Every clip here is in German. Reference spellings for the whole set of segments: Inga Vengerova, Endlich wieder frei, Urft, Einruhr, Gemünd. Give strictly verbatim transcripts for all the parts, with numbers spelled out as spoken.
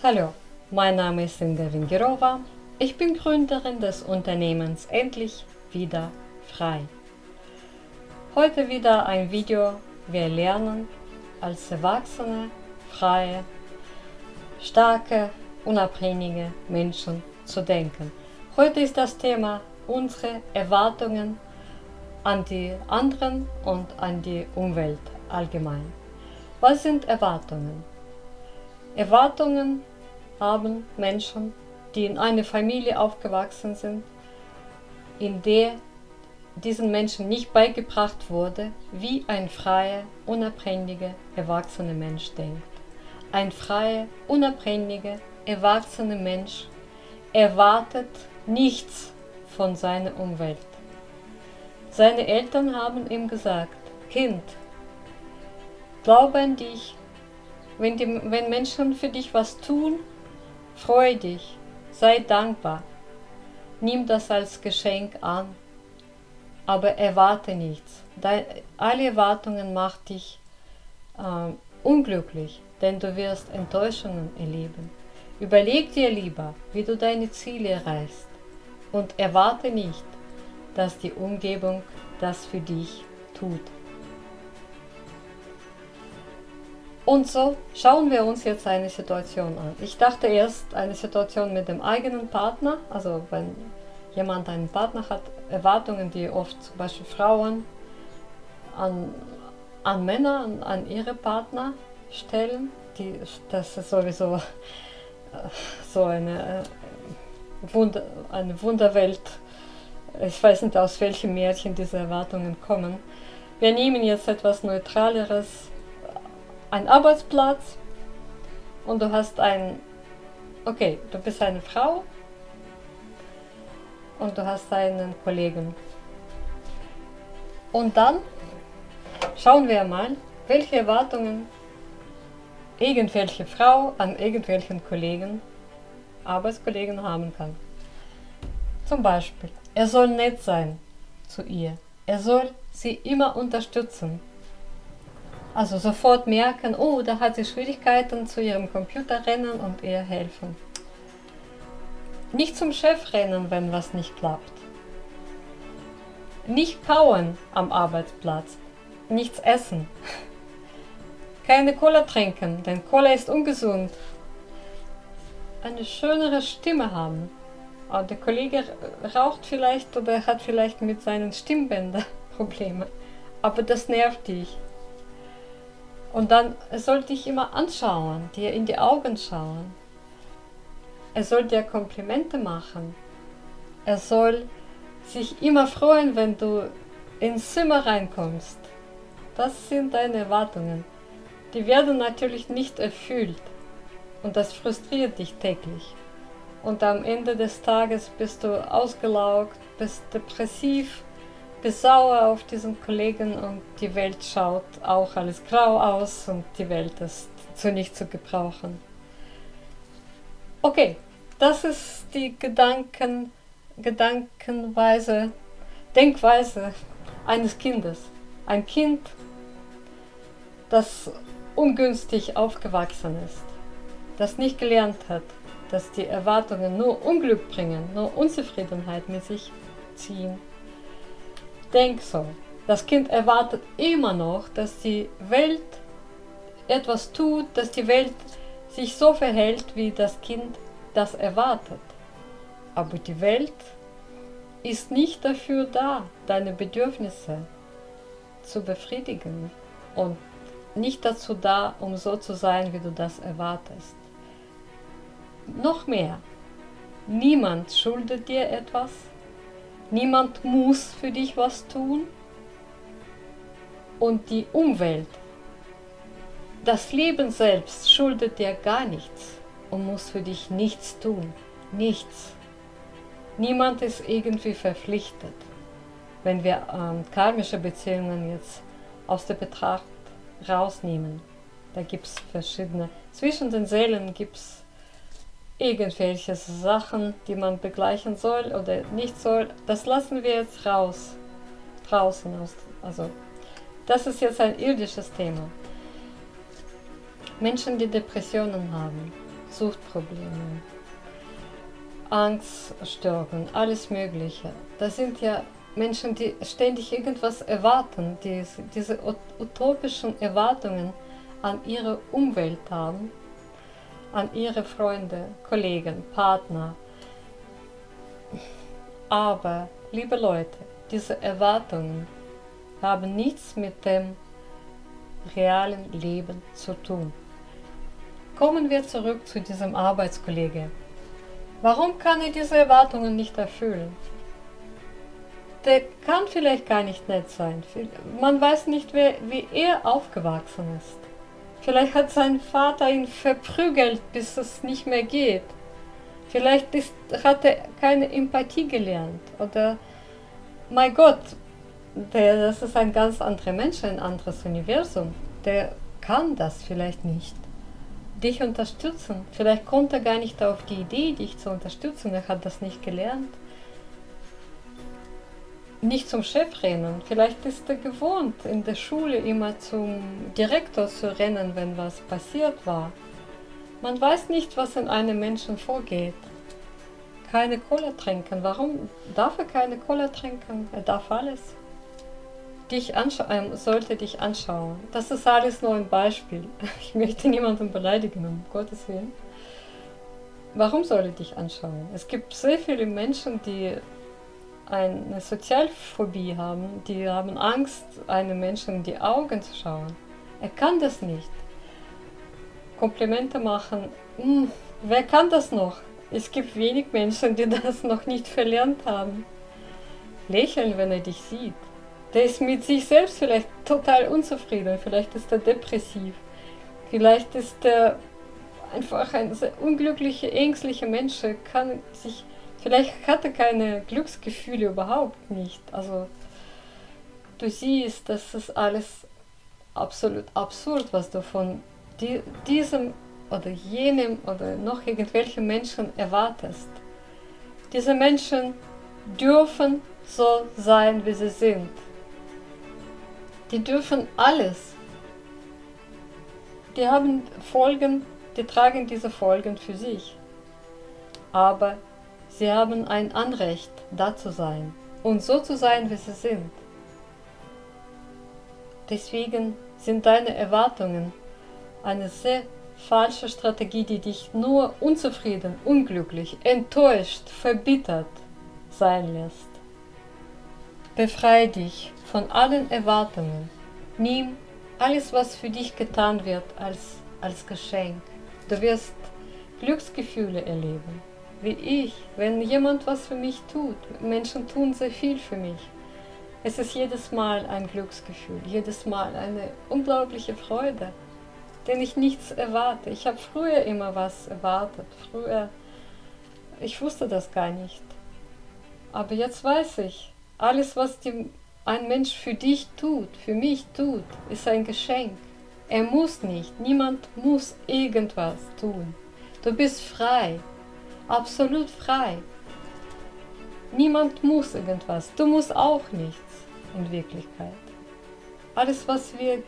Hallo, mein Name ist Inga Vengerova. Ich bin Gründerin des Unternehmens Endlich wieder frei. Heute wieder ein Video. Wir lernen als Erwachsene, freie, starke, unabhängige Menschen zu denken. Heute ist das Thema unsere Erwartungen an die anderen und an die Umwelt allgemein. Was sind Erwartungen? Erwartungen haben Menschen, die in einer Familie aufgewachsen sind, in der diesen Menschen nicht beigebracht wurde, wie ein freier, unabhängiger, erwachsener Mensch denkt. Ein freier, unabhängiger, erwachsener Mensch erwartet nichts von seiner Umwelt. Seine Eltern haben ihm gesagt: Kind, glaube an dich. Wenn, die, wenn Menschen für dich was tun, freue dich, sei dankbar, nimm das als Geschenk an, aber erwarte nichts. Deine, alle Erwartungen machen dich äh, unglücklich, denn du wirst Enttäuschungen erleben. Überleg dir lieber, wie du deine Ziele erreichst und erwarte nicht, dass die Umgebung das für dich tut. Und so schauen wir uns jetzt eine Situation an. Ich dachte erst eine Situation mit dem eigenen Partner, also wenn jemand einen Partner hat, Erwartungen, die oft zum Beispiel Frauen an, an Männer, an, an ihre Partner stellen, die, das ist sowieso so eine, Wunder, eine Wunderwelt. Ich weiß nicht, aus welchem Märchen diese Erwartungen kommen. Wir nehmen jetzt etwas Neutraleres. Ein Arbeitsplatz und du hast ein, okay, du bist eine Frau und du hast einen Kollegen. Und dann schauen wir mal, welche Erwartungen irgendwelche Frau an irgendwelchen Kollegen, Arbeitskollegen haben kann. Zum Beispiel, er soll nett sein zu ihr, er soll sie immer unterstützen. Also sofort merken, oh, da hat sie Schwierigkeiten, zu ihrem Computer rennen und ihr helfen. Nicht zum Chef rennen, wenn was nicht klappt. Nicht kauen am Arbeitsplatz. Nichts essen. Keine Cola trinken, denn Cola ist ungesund. Eine schönere Stimme haben. Aber der Kollege raucht vielleicht oder hat vielleicht mit seinen Stimmbändern Probleme. Aber das nervt dich. Und dann, er soll dich immer anschauen, dir in die Augen schauen. Er soll dir Komplimente machen. Er soll sich immer freuen, wenn du ins Zimmer reinkommst. Das sind deine Erwartungen. Die werden natürlich nicht erfüllt. Und das frustriert dich täglich. Und am Ende des Tages bist du ausgelaugt, bist depressiv. Bist sauer auf diesen Kollegen und die Welt schaut auch alles grau aus und die Welt ist zu nicht zu gebrauchen. Okay, das ist die Gedanken, Gedankenweise, Denkweise eines Kindes. Ein Kind, das ungünstig aufgewachsen ist, das nicht gelernt hat, dass die Erwartungen nur Unglück bringen, nur Unzufriedenheit mit sich ziehen. Denk so, das Kind erwartet immer noch, dass die Welt etwas tut, dass die Welt sich so verhält, wie das Kind das erwartet. Aber die Welt ist nicht dafür da, deine Bedürfnisse zu befriedigen und nicht dazu da, um so zu sein, wie du das erwartest. Noch mehr, niemand schuldet dir etwas. Niemand muss für dich was tun und die Umwelt, das Leben selbst schuldet dir gar nichts und muss für dich nichts tun, nichts. Niemand ist irgendwie verpflichtet, wenn wir ähm, karmische Beziehungen jetzt aus der Betracht rausnehmen. Da gibt es verschiedene, zwischen den Seelen gibt es irgendwelche Sachen, die man begleichen soll oder nicht soll, das lassen wir jetzt raus, draußen aus. Also, das ist jetzt ein irdisches Thema. Menschen, die Depressionen haben, Suchtprobleme, Angststörungen, alles Mögliche. Das sind ja Menschen, die ständig irgendwas erwarten, die diese utopischen Erwartungen an ihre Umwelt haben, an ihre Freunde, Kollegen, Partner. Aber, liebe Leute, diese Erwartungen haben nichts mit dem realen Leben zu tun. Kommen wir zurück zu diesem Arbeitskollege. Warum kann er diese Erwartungen nicht erfüllen? Der kann vielleicht gar nicht nett sein. Man weiß nicht, wie er aufgewachsen ist. Vielleicht hat sein Vater ihn verprügelt, bis es nicht mehr geht. Vielleicht ist, hat er keine Empathie gelernt. Oder, mein Gott, der, das ist ein ganz anderer Mensch, ein anderes Universum. Der kann das vielleicht nicht. Dich unterstützen. Vielleicht kommt er gar nicht auf die Idee, dich zu unterstützen. Er hat das nicht gelernt. Nicht zum Chef rennen. Vielleicht ist er gewohnt, in der Schule immer zum Direktor zu rennen, wenn was passiert war. Man weiß nicht, was in einem Menschen vorgeht. Keine Cola trinken. Warum darf er keine Cola trinken? Er darf alles. Dich anschauen, sollte dich anschauen. Das ist alles nur ein Beispiel. Ich möchte niemanden beleidigen, um Gottes Willen. Warum soll er dich anschauen? Es gibt sehr viele Menschen, die eine Sozialphobie haben, die haben Angst, einem Menschen in die Augen zu schauen. Er kann das nicht. Komplimente machen, hm, wer kann das noch? Es gibt wenig Menschen, die das noch nicht verlernt haben. Lächeln, wenn er dich sieht. Der ist mit sich selbst vielleicht total unzufrieden, vielleicht ist er depressiv, vielleicht ist er einfach ein sehr unglücklicher, ängstlicher Mensch, kann sich, vielleicht hat er keine Glücksgefühle überhaupt nicht. Also du siehst, das ist alles absolut absurd, was du von die, diesem oder jenem oder noch irgendwelchen Menschen erwartest. Diese Menschen dürfen so sein, wie sie sind. Die dürfen alles. Die haben Folgen, die tragen diese Folgen für sich. Aber sie haben ein Anrecht, da zu sein und so zu sein, wie sie sind. Deswegen sind deine Erwartungen eine sehr falsche Strategie, die dich nur unzufrieden, unglücklich, enttäuscht, verbittert sein lässt. Befreie dich von allen Erwartungen. Nimm alles, was für dich getan wird, als, als Geschenk. Du wirst Glücksgefühle erleben, wie ich, wenn jemand was für mich tut. Menschen tun sehr viel für mich. Es ist jedes Mal ein Glücksgefühl, jedes Mal eine unglaubliche Freude, denn ich nichts erwarte. Ich habe früher immer was erwartet, früher, ich wusste das gar nicht. Aber jetzt weiß ich, alles, was die ein Mensch für dich tut, für mich tut, ist ein Geschenk. Er muss nicht, niemand muss irgendwas tun. Du bist frei, absolut frei. Niemand muss irgendwas, du musst auch nichts in Wirklichkeit. Alles, was wir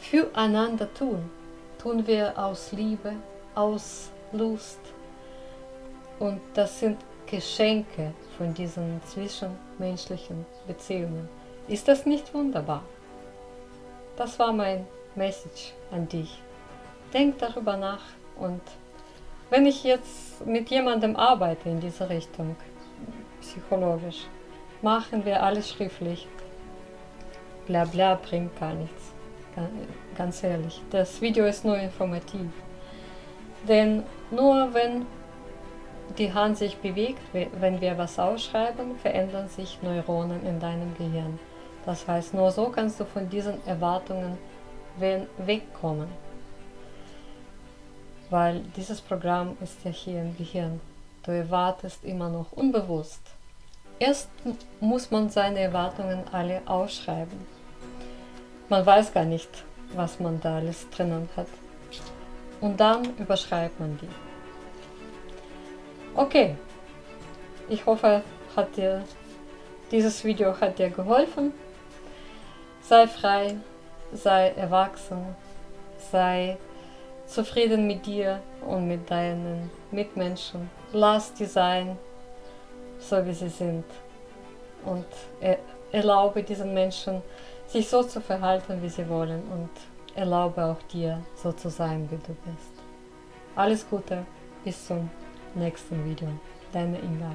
füreinander tun, tun wir aus Liebe, aus Lust. Und das sind Geschenke von diesen zwischenmenschlichen Beziehungen. Ist das nicht wunderbar? Das war mein Message an dich. Denk darüber nach, und wenn ich jetzt mit jemandem arbeite in dieser Richtung, psychologisch, machen wir alles schriftlich. Bla bla bringt gar nichts. Ganz ehrlich, das Video ist nur informativ. Denn nur wenn die Hand sich bewegt, wenn wir was ausschreiben, verändern sich Neuronen in deinem Gehirn. Das heißt, nur so kannst du von diesen Erwartungen wegkommen. Weil dieses Programm ist ja hier im Gehirn. Du erwartest immer noch unbewusst. Erst muss man seine Erwartungen alle ausschreiben. Man weiß gar nicht, was man da alles drinnen hat. Und dann überschreibt man die. Okay, ich hoffe, hat dir, dieses Video hat dir geholfen. Sei frei, sei erwachsen, sei zufrieden mit dir und mit deinen Mitmenschen. Lass die sein, so wie sie sind. Und erlaube diesen Menschen, sich so zu verhalten, wie sie wollen. Und erlaube auch dir, so zu sein, wie du bist. Alles Gute, bis zum nächsten Video. Deine Inga.